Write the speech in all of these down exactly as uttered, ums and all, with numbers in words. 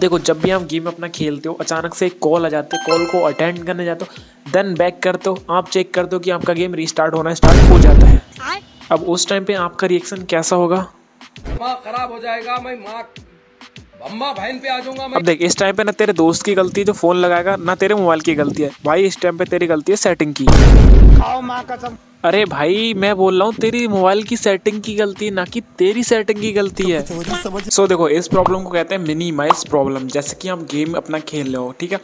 देखो जब भी आप गेम अपना खेलते हो अचानक से एक कॉल आ जाती है, कॉल को अटेंड करने जाते हो, देन बैक करते हो, आप चेक करते हो कि आपका गेम रीस्टार्ट होना स्टार्ट हो जाता है। अब उस टाइम पे आपका रिएक्शन कैसा होगा? दिमाग खराब हो जाएगा, मैं माँ अम्मा बहन पे आ जाऊंगा मैं। अब देख इस टाइम पे ना तेरे दोस्त की गलती है जो फोन लगाएगा, ना तेरे मोबाइल की गलती है भाई, इस टाइम पे तेरी गलती है सेटिंग की। खाओ मां कसम। अरे भाई मैं बोल रहा हूँ तेरी मोबाइल की सेटिंग की गलती है, ना कि तेरी सेटिंग की गलती है। सो so, देखो इस प्रॉब्लम को कहते हैं मिनिमाइज प्रॉब्लम। जैसे कि आप गेम अपना खेल रहे हो, ठीक है,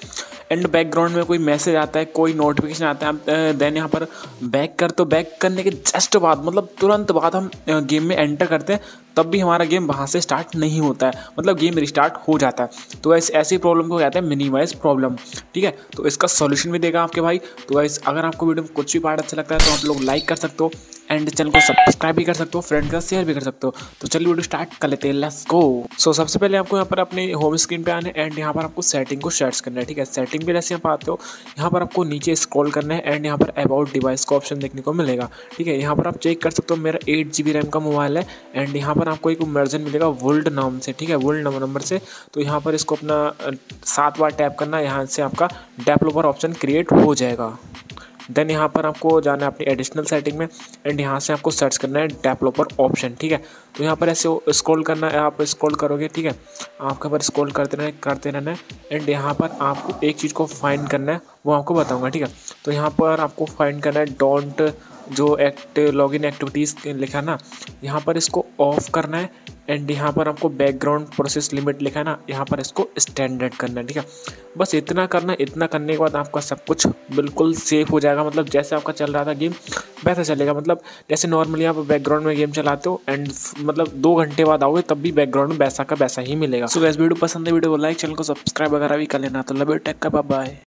एंड बैकग्राउंड में कोई मैसेज आता है, कोई नोटिफिकेशन आता है, आप देन यहाँ पर बैक कर, तो बैक करने के जस्ट बाद मतलब तुरंत बाद हम गेम में एंटर करते हैं, तब भी हमारा गेम वहाँ से स्टार्ट नहीं होता है, मतलब गेम रिस्टार्ट हो जाता है। तो ऐसी ऐसी प्रॉब्लम को कहते हैं मिनिमाइज प्रॉब्लम, ठीक है। तो इसका सॉल्यूशन भी देगा आपके भाई। तो गाइस अगर आपको वीडियो में कुछ भी पार्ट अच्छा लगता है तो आप लोग लाइक कर सकते हो एंड चैनल को सब्सक्राइब भी कर सकते हो, फ्रेंड का शेयर भी कर सकते हो। तो चलिए वीडियो स्टार्ट कर लेते हैं, लेट्स गो। सो सबसे पहले आपको यहाँ पर अपने होम स्क्रीन पे आना है एंड यहाँ पर आपको सेटिंग को सर्च करना है, ठीक है। सेटिंग पे जैसे आप आते हो यहाँ पर आपको नीचे स्क्रॉल करना है एंड यहाँ पर अबाउट डिवाइस का ऑप्शन देखने को मिलेगा, ठीक है। यहाँ पर आप चेक कर सकते हो, मेरा एट जी बी रैम का मोबाइल है एंड यहाँ पर आपको एक वर्जन मिलेगा वर्ल्ड नाम से, ठीक है, वर्ल्ड नंबर से। तो यहाँ पर इसको अपना सात बार टैप करना है, यहाँ से आपका डेवलपर ऑप्शन क्रिएट हो जाएगा। देन यहाँ पर आपको जाना है अपनी एडिशनल सेटिंग में एंड यहाँ से आपको सर्च करना है डेवलपर ऑप्शन, ठीक है। तो यहाँ पर ऐसे स्क्रॉल करना है, आप स्क्रॉल करोगे, ठीक है, आपके पर स्क्रॉल करते रहना करते रहना है एंड यहाँ पर आपको एक चीज़ को फाइंड करना है, वो आपको बताऊंगा, ठीक है। तो यहाँ पर आपको फाइंड करना है डोंट जो एक्ट लॉगिन एक्टिविटीज़ लिखा ना, यहाँ पर इसको ऑफ करना है एंड यहाँ पर आपको बैकग्राउंड प्रोसेस लिमिट लिखा है ना, यहाँ पर इसको स्टैंडर्ड करना है, ठीक है। बस इतना करना है, इतना करने के बाद आपका सब कुछ बिल्कुल सेफ हो जाएगा, मतलब जैसे आपका चल रहा था गेम वैसा चलेगा। मतलब जैसे नॉर्मली आप बैकग्राउंड में गेम चलाते हो एंड मतलब दो घंटे बाद आओगे तब भी बैकग्राउंड में वैसा का वैसा ही मिलेगा। सो गाइस वीडियो पसंद है, वीडियो को लाइक, चैनल को सब्सक्राइब वगैरह भी कर लेना। तो love you, take care, bye bye.